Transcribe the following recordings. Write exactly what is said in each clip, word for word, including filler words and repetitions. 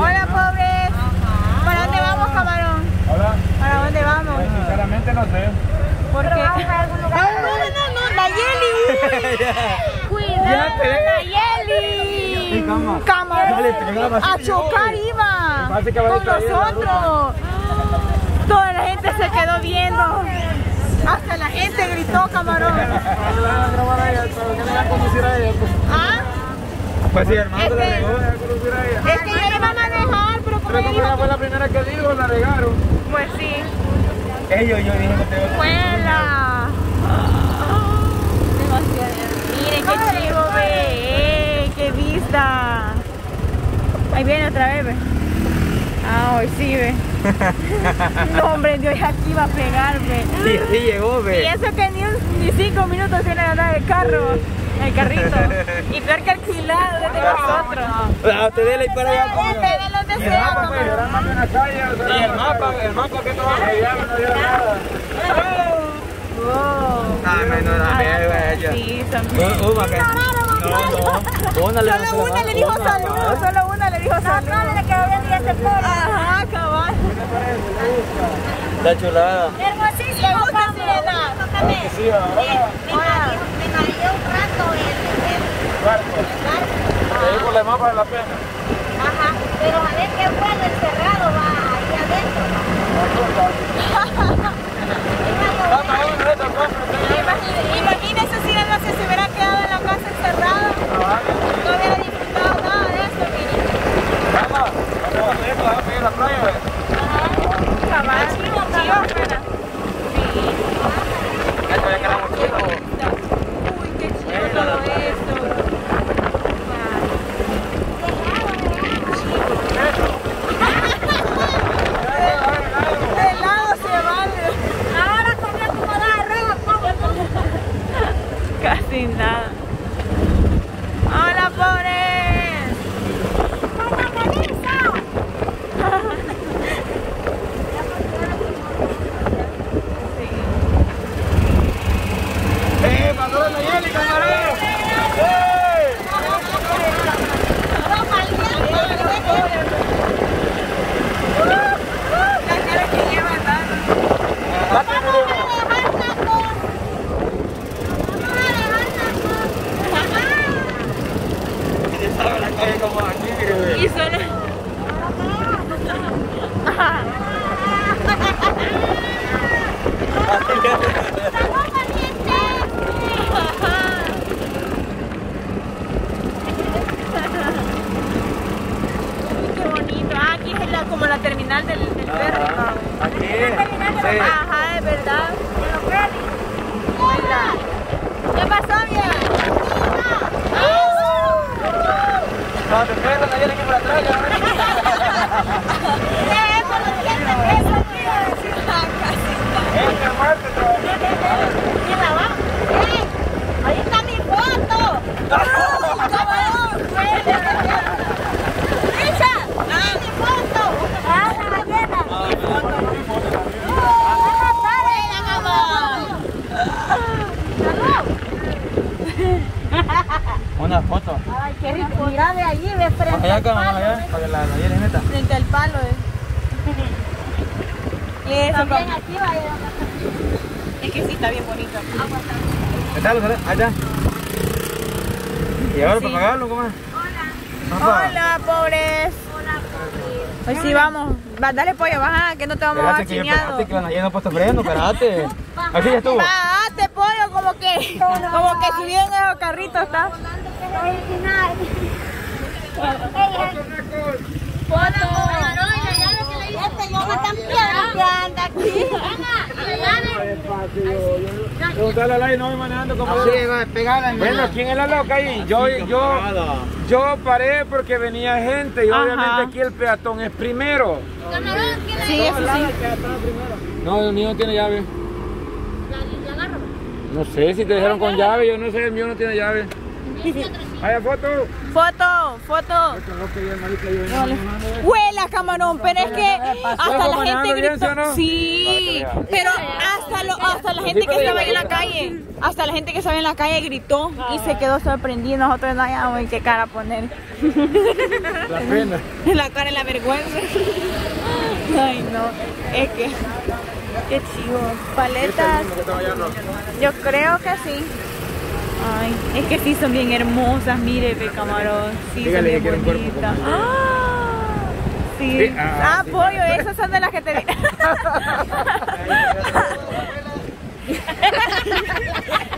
Hola, pobres. Ajá. ¿Para dónde vamos, Camarón? Hola. ¿Para dónde vamos? Pues, sinceramente no sé. ¿Por qué? Vamos a algún lugar. No, no, no, no, Nayeli. Cuidado, Nayeli. Camarón. A chocar iba. Con nosotros. Toda la gente se quedó viendo. Hasta la gente gritó, Camarón. ¿Ah? Pues sí, hermano, este, la regó, deja conducir a ella. Es que yo le iba a manejar, pero como, pero como ella fue la primera que dijo, la regaron. Pues sí. Ellos, yo dije que te ¡Fuela! Miren qué chivo, ve. ¡Qué vista! Ahí viene otra vez, ve. Ah, hoy sí, ve. No, hombre, Dios, aquí va a pegar, ve. Sí, así llegó, ve. Y eso que ni, un, ni cinco minutos tiene ganar el carro. El carrito. Y peor que alquilado desde nosotros. No, te dele y para allá. Te dele donde sea. El mapa, el mapa que te va a pegar, no dio nada. Dame, no, dame. Sí, también. Una que. No, no. Una le dijo saludos. Solo una le dijo saludos. Solo una le dijo saludos. No, le quedó bien diez por. Ajá, caballo. Está chulada. Hermosísimo, Casilena. Sí, ahora. Un rato el, el, el barco. Ahí con la mapa de la pena. Ajá, pero a ver qué bueno encerrado va ahí adentro. Imagínense si no se se hubiera quedado en la casa encerrada. No hubiera disfrutado nada de eso, miren. Vamos, vamos a ir a la playa, la playa. Ajá. Chivo, chivo, dale pollo, baja, que no te vamos a dar chiñado. Que la Nayeli no puesto freno, espérate. Así ya estuvo. Bajate, pollo, como que, como que subieron esos carritos, ¿está? Original. Foto. Este yo me tan piedra que anda aquí. Ana, preguntale a la y no voy manejando como yo. Bueno, ¿quién es la loca ahí? Yo, yo, yo paré porque venía gente y obviamente aquí el peatón es primero. Sí, eso sí. No, el mío no tiene llave. ¿La agarro? No sé, si te dejaron con llave, yo no sé, el mío no tiene llave. Vaya foto. Foto, foto. Huela, Camarón, pero es que hasta la gente gritó. Sí, pero hasta lo, hasta la gente que estaba en la calle, hasta la gente que estaba en la calle gritó y se quedó sorprendido. Nosotros no hayamos qué cara poner. La pena. La cara y la vergüenza. Ay, no, es que qué chivo. Paletas. Yo creo que sí. Ay, es que sí son bien hermosas, mire, ve, Camarón. Sí, dígale, son bien bonitas. Ah, sí. sí. Ah, ah sí. Pollo, esas son de las que te di.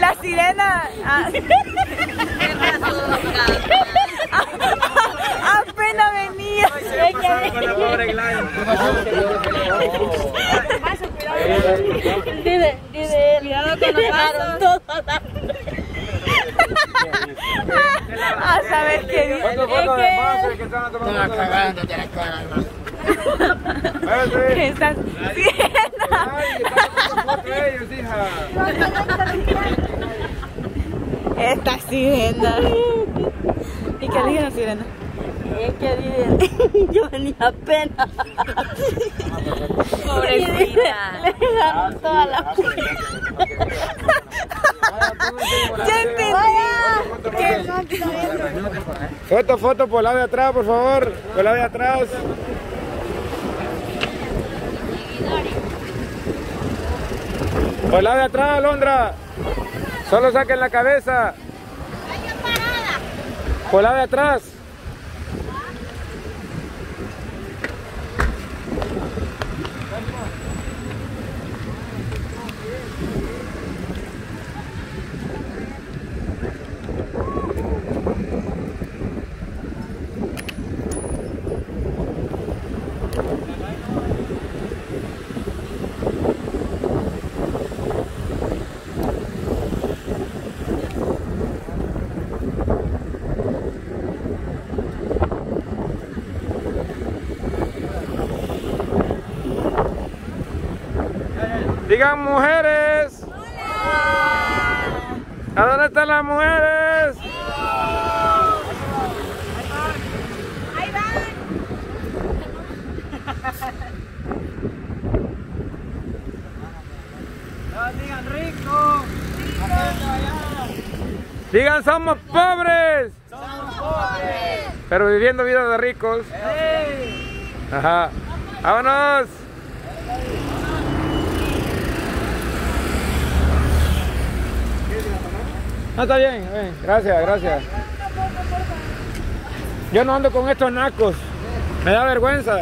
La sirena. Ah. Apenas venía. Dile, dile, cuidado con los pasos. A saber qué dice. Es que están cagando de la cara. ¿Qué estás haciendo? Esta sirena. ¿Y qué dice la sirena? Es que dice, yo venía pena. Pobrecita. Le dejaron toda la puerta. ¡Ya entendí! Foto, foto por la de atrás, por favor. Por la de atrás. Por la de atrás, Alondra. Solo saquen la cabeza. Por la de atrás. Digan mujeres. Hola. ¿A dónde están las mujeres? Ahí van. Digan rico. Digan somos pobres. Somos pobres. Pero viviendo vida de ricos. Sí. Ajá. Vámonos. No, está bien, está bien. Gracias, gracias. Yo no ando con estos nacos. Me da vergüenza.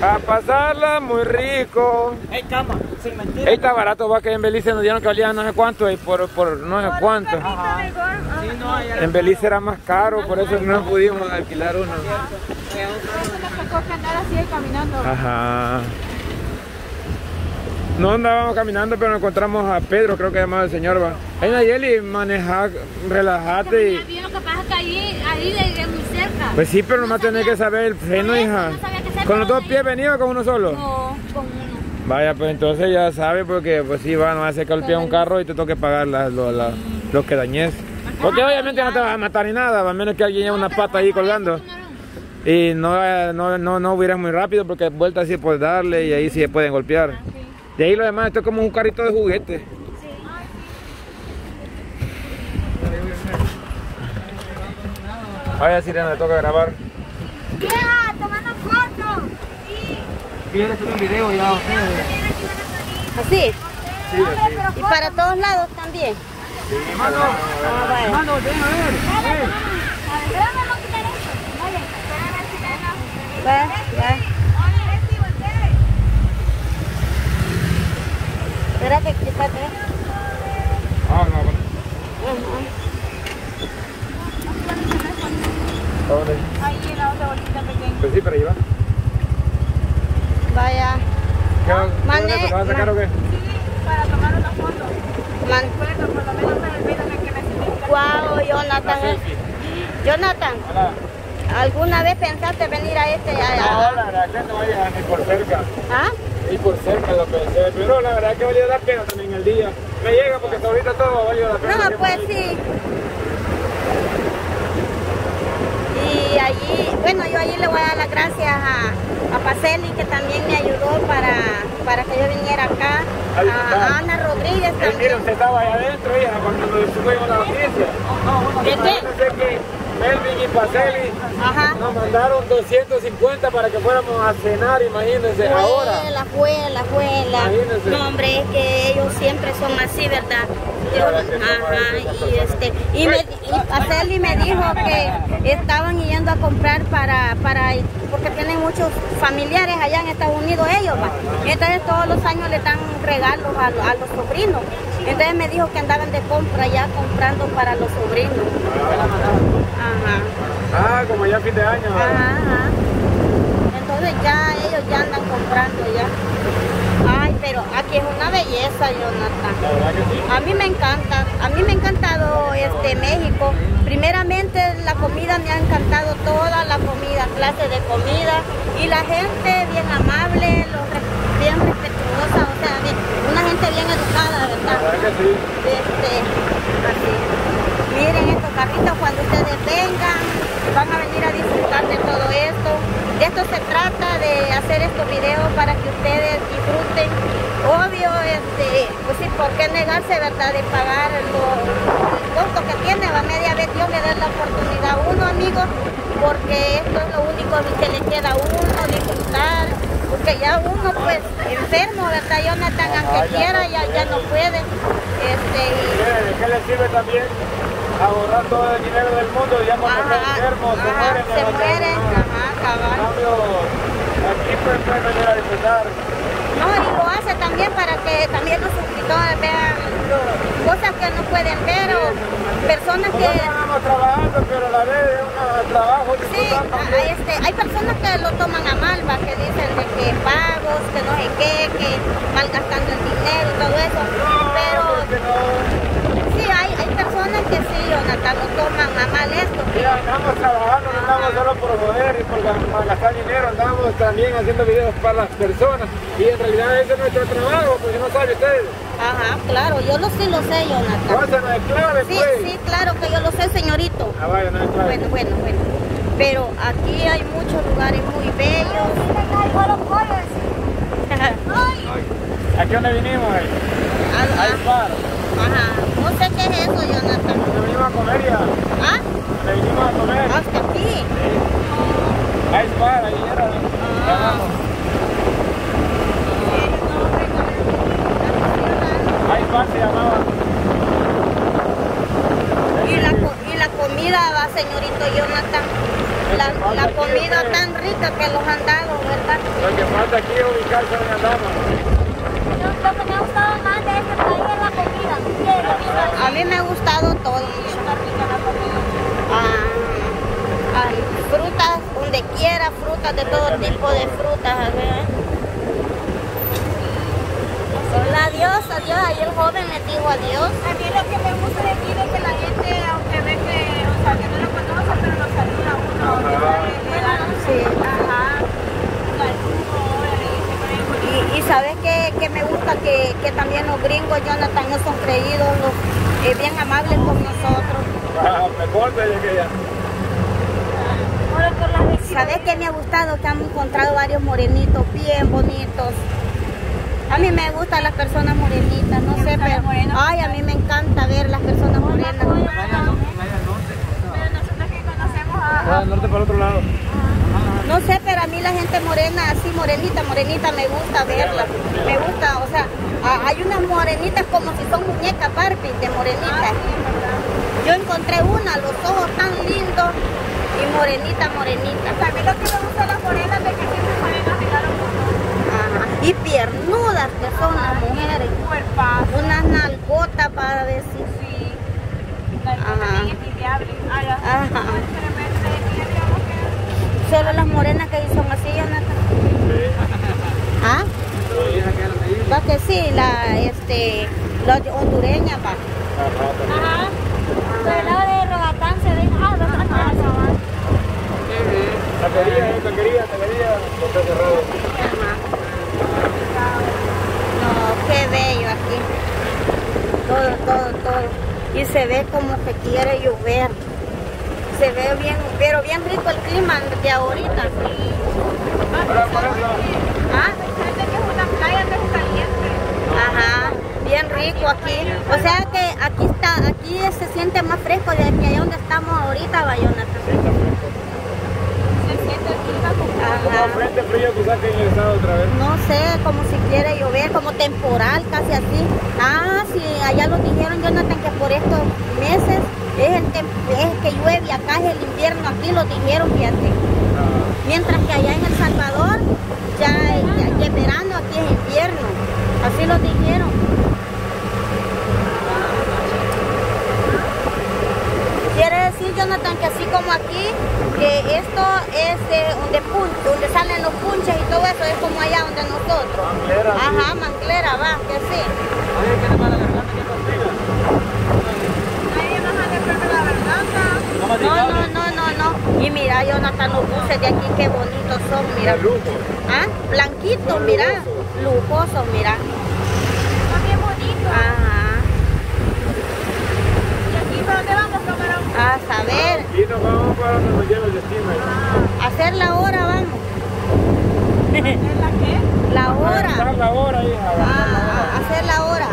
A pasarla muy rico. Ey, cama, sin mentira. Ey, está barato, va, que en Belice nos dieron que valía no sé cuánto y por, por no sé cuánto. En Belice era más caro, por eso no pudimos alquilar uno. Así caminando. Ajá. No andábamos caminando, pero nos encontramos a Pedro, creo que llamaba el señor. Va. Ahí Nayeli, maneja, relájate. Y... Lo que pasa es que ahí, ahí le muy cerca. Pues sí, pero nomás no tenés que saber el freno, eso, hija. No ¿Con los dos pies venido o con uno solo? No, con uno. Vaya, pues entonces ya sabes, porque pues sí, va, no vas a secar el pie a un carro y te toque pagar la, la, la, los que dañes. Porque obviamente no te vas a matar ni nada, a menos que alguien lleve una pata ahí colgando. Y no, no, no, no hubiera muy rápido porque vuelta así puedes darle y ahí sí se pueden golpear. Ah, sí. De ahí lo demás, esto es como un carrito de juguete. Sí. Vaya sirena, le toca grabar. ¡Vieja, tomando fotos! Sí. Quiero hacer un video ya a ustedes. ¿Así? Sí, así. Y para todos lados también. Sí, mano. Ah, mano, ven a ver. Vale, va, va. Espérate, quítate. Ah, no, no. Ahí en la otra bolita pequeña. Pues sí, pero ahí va. Vaya. ¿Qué va? ¿Lo vas a sacar o qué? Sí, para tomar una foto. Recuerdo, por lo menos para el video que necesito. Guau, Jonathan. Jonathan. Hola. ¿Alguna vez pensaste venir a este? No, la verdad que no vayas a ni por cerca. ¿Ah? y por cerca la pensé, pero la verdad es que valía la pena también el día. Me llega porque hasta ahorita todo valió la pena. No, pues sí. Y allí, bueno, yo allí le voy a dar las gracias a, a Pacelli, que también me ayudó para, para que yo viniera acá. A Ana Rodríguez también. Mira, usted estaba allá adentro, hija, cuando nos subimos la noticia. ¿De qué? Melvin y Pacelli nos mandaron doscientos cincuenta para que fuéramos a cenar, imagínense, juela, ahora. Juela, juela, juela. Imagínense. No, hombre, es que ellos siempre son así, ¿verdad? Yo, ajá, y, este, y, me, y Pacelli me dijo que estaban yendo a comprar para, para porque tienen muchos familiares allá en Estados Unidos ellos, ¿va? Entonces todos los años le dan regalos a, a los sobrinos. Entonces me dijo que andaban de compra ya comprando para los sobrinos. Ajá. Ah, como ya fin de año. Ajá, ajá. Entonces ya ellos ya andan comprando ya. Ay, pero aquí es una belleza, Jonathan. La verdad que sí. A mí me encanta, a mí me ha encantado este México. Primeramente la comida, me ha encantado toda la comida, clase de comida. Y la gente bien amable, los, bien respetuosa, o sea, bien, una gente bien educada, ¿verdad? La verdad que sí. Este, así. Miren estos carritos, cuando ustedes vengan, van a venir a disfrutar de todo esto. De esto se trata, de hacer estos videos para que ustedes disfruten. Obvio, este, pues sí, ¿por qué negarse, verdad? De pagar lo, el costo que tiene, va media vez Dios le da la oportunidad a uno, amigos, porque esto es lo único que le queda a uno, disfrutar. Porque ya uno, pues, enfermo, ¿verdad? Jonathan, aunque quiera, ya, ya no puede. Este, y... ¿Qué le sirve también? Ahorrar todo el dinero del mundo, digamos, ajá, enfermos, ajá, se mueren, se mueren, ajá, cabal. Aquí pueden venir a disfrutar. No, y lo hace también para que también los suscriptores vean cosas que no pueden ver, o personas que... Nosotros estamos trabajando, pero a la vez es un trabajo disfrutando. Sí, hay, este, hay personas que lo toman a mal, ¿va? Que dicen de que pagos, que no sé qué, que malgastando el dinero y todo eso, no, pero... que sí, Jonathan, no toman a mal esto. Mira, andamos trabajando, no andamos solo por joder y por gastar dinero, andamos también haciendo videos para las personas. Y en realidad ese es nuestro trabajo, porque no saben ustedes. Ajá, claro, yo lo sí lo sé, Jonathan. Pásenme de clave, sí, pues. Sí, claro que yo lo sé, señorito. Ah, vaya, no es clave. Bueno, bueno, bueno. Pero aquí hay muchos lugares muy bellos. ¿A qué hora vinimos ahí? Ajá. Al bar. Ajá. No sé qué es eso, Jonathan. ¿Te vinimos a comer ya? ¿Ah? ¿Te vinimos a comer? ¿Hasta aquí? Sí. Oh. Ahí es bar, ahí era. Ah. No, ahí es bar se llamaba. Y la, y la comida, va, señorito Jonathan. La, la comida aquí, tan rica que los han dado, ¿verdad? Lo que falta aquí es ubicarse en la dama. Lo que me ha gustado más de este país es la comida. Sí, a mí me ha gustado todo. Está rica la comida. Ah, ah, frutas donde quiera, frutas de todo tipo de frutas. Hola, adiós, adiós. Ahí el joven me dijo adiós. A mí lo que me gusta de aquí es que la gente, aunque ve que, o sea, que no lo conoce, pero lo saluda uno. Sí. Ajá. Y, y sabes que, que me gusta que, que también los gringos, Jonathan, no son creídos, los, eh, bien amables con nosotros. Ah, mejor que yo que ya. Sabes que me ha gustado que han encontrado varios morenitos bien bonitos. A mí me gustan las personas morenitas, no sé, pero... Ay, a mí me encanta ver las personas morenas. Pero nosotros que conocemos a... Al norte para otro lado. No sé, pero a mí la gente morena, así morenita, morenita, me gusta verla. Me gusta, o sea, hay unas morenitas como si son muñecas Barbie de morenitas. Yo encontré una, los ojos tan lindos y morenita, morenita. También lo que me gusta las morenas es que siempre ponen a mirar un poco. Y piernudas que son las mujeres, unas nalgotas para decir. Sí, solo las morenas que ahí son así, Jonathan. ¿Ah? Va que sí, la este, la hondureña, va. Ajá. Pero la de Rogatán se deja. Ah, la quería, la quería, la quería, está cerrado. Ajá. y se ve como que quiere llover. Se ve bien, pero bien rico el clima de ahorita. Sí. ¿Ah? Ajá, bien rico aquí. O sea que aquí está, aquí se siente más fresco de aquí allá donde estamos ahorita, Bayona. No sé, como si quiere llover, como temporal, casi así. Ah, sí, allá lo dijeron, Jonathan, que por estos meses es, el es que llueve, acá es el invierno, aquí lo dijeron, fíjate. Mientras que allá en El Salvador, ya, ya, ya es verano, aquí es invierno. Así lo dijeron. Quiere decir, Jonathan, que así como aquí, que esto es eh, donde, donde salen los punches y todo eso, es como allá donde nosotros. Manglera. Ajá, sí. Manglera, va, que así. Oye, ¿qué te para la garganta que contigo? Nadie nos hace perder la garganta. No, no, no, no, no. Y mira, Jonathan, los buses de aquí, qué bonitos son, mira. ¿Ah? Blanquitos, mira. Lujosos, mira. Son bien bonitos. Ajá. ¿Y aquí para dónde vamos, Camaron? A saber. Aquí nos vamos para donde nos lleva el destino. A hacer la hora, vamos. ¿Hacer la qué? La hora. Hacer la hora, hija. Ah, hacer la hora.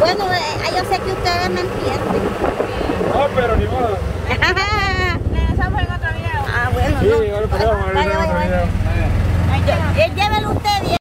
Bueno, yo sé que ustedes me entienden. No, pero ni modo.